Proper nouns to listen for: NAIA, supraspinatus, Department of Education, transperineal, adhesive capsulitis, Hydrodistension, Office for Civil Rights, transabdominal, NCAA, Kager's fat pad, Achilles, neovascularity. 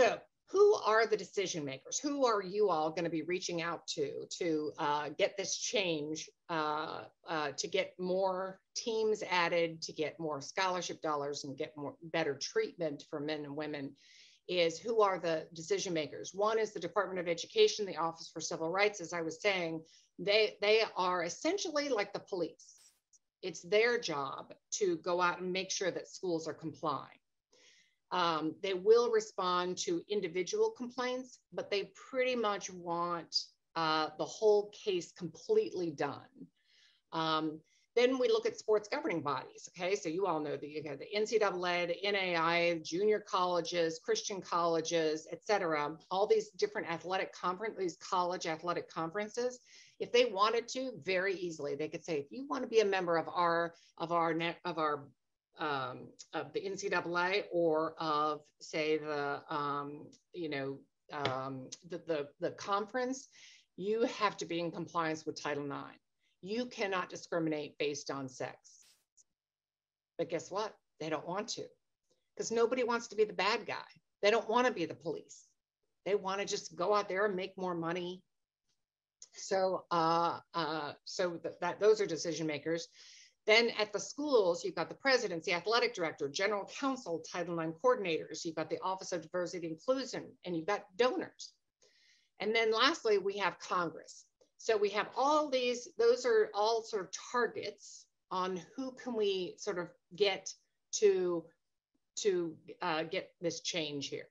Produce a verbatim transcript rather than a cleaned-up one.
So who are the decision makers? Who are you all going to be reaching out to to uh, get this change, uh, uh, to get more teams added, to get more scholarship dollars and get more better treatment for men and women? Is who are the decision makers? One is the Department of Education, the Office for Civil Rights. As I was saying, they, they are essentially like the police. It's their job to go out and make sure that schools are complying. Um, they will respond to individual complaints, but they pretty much want uh, the whole case completely done. Um, then we look at sports governing bodies, okay? So you all know that you have the N C double A, the N A I A, junior colleges, Christian colleges, et cetera, all these different athletic conferences, these college athletic conferences. If they wanted to, very easily, they could say, if you want to be a member of our, of our, net, of our, Um, of the N C double A or of, say, the um, you know um, the, the the conference, you have to be in compliance with Title nine. You cannot discriminate based on sex. But guess what? They don't want to, because nobody wants to be the bad guy. They don't want to be the police. They want to just go out there and make more money. So uh, uh, so th that those are decision makers. Then at the schools, you've got the presidents, the athletic director, general counsel, Title nine coordinators, you've got the Office of Diversity and Inclusion, and you've got donors. And then lastly, we have Congress. So we have all these, those are all sort of targets on who can we sort of get to, to uh, get this change here.